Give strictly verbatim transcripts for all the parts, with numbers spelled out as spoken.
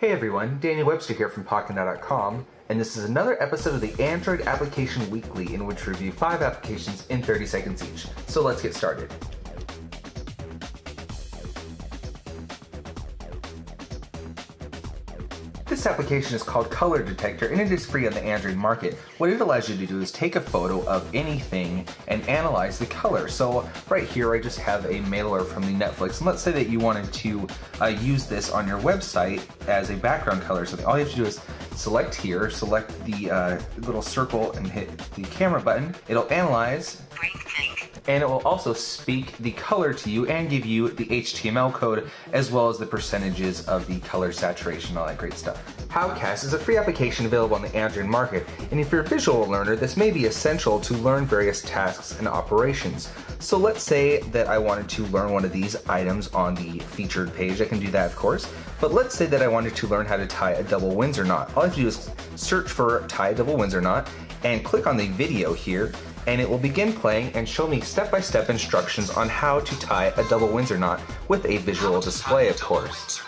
Hey everyone, Danny Webster here from Pocketnow dot com, and this is another episode of the Android Application Weekly, in which we review five applications in thirty seconds each. So let's get started. This application is called Color Detector, and it is free on the Android market. What it allows you to do is take a photo of anything and analyze the color. So right here I just have a mailer from the Netflix, and let's say that you wanted to uh, use this on your website as a background color. So all you have to do is select here, select the uh, little circle and hit the camera button. It'll analyze, and it will also speak the color to you and give you the H T M L code as well as the percentages of the color saturation, all that great stuff. Howcast is a free application available on the Android market, and if you're a visual learner, this may be essential to learn various tasks and operations. So let's say that I wanted to learn one of these items on the featured page. I can do that, of course, but let's say that I wanted to learn how to tie a double Windsor knot. All I have to do is search for tie a double Windsor knot and click on the video here, and it will begin playing and show me step-by-step instructions on how to tie a double Windsor knot with a visual display, of course.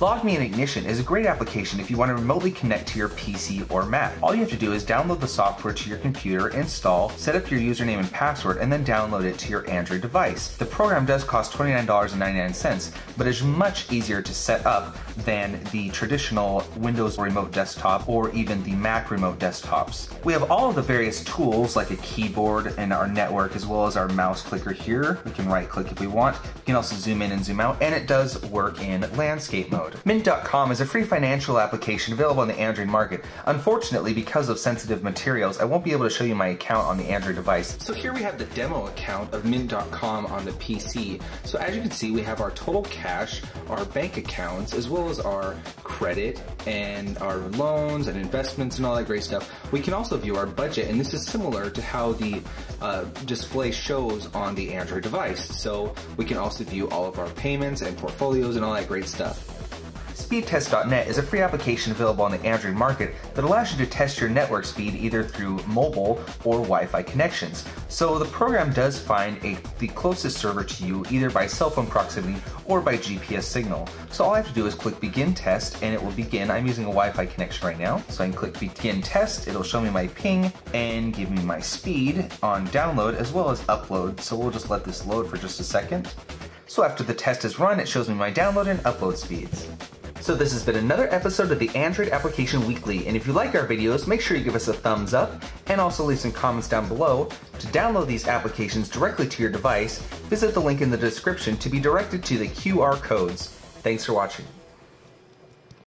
LogMeIn Ignition is a great application if you want to remotely connect to your P C or Mac. All you have to do is download the software to your computer, install, set up your username and password, and then download it to your Android device. The program does cost twenty-nine dollars and ninety-nine cents, but is much easier to set up than the traditional Windows remote desktop or even the Mac remote desktops. We have all of the various tools like a keyboard and our network, as well as our mouse clicker here. We can right click if we want. We can also zoom in and zoom out, and it does work in landscape mode. Mint dot com is a free financial application available on the Android market. Unfortunately, because of sensitive materials, I won't be able to show you my account on the Android device. So here we have the demo account of Mint dot com on the P C. So as you can see, we have our total cash, our bank accounts, as well as our credit and our loans and investments and all that great stuff. We can also view our budget, and this is similar to how the uh, display shows on the Android device. So we can also view all of our payments and portfolios and all that great stuff. Speedtest dot net is a free application available on the Android market that allows you to test your network speed either through mobile or Wi-Fi connections. So the program does find a, the closest server to you either by cell phone proximity or by G P S signal. So all I have to do is click begin test, and it will begin. I'm using a Wi-Fi connection right now, so I can click begin test. It'll show me my ping and give me my speed on download as well as upload. So we'll just let this load for just a second. So after the test is run, it shows me my download and upload speeds. So this has been another episode of the Android Application Weekly, and if you like our videos, make sure you give us a thumbs up and also leave some comments down below. To download these applications directly to your device, visit the link in the description to be directed to the Q R codes. Thanks for watching.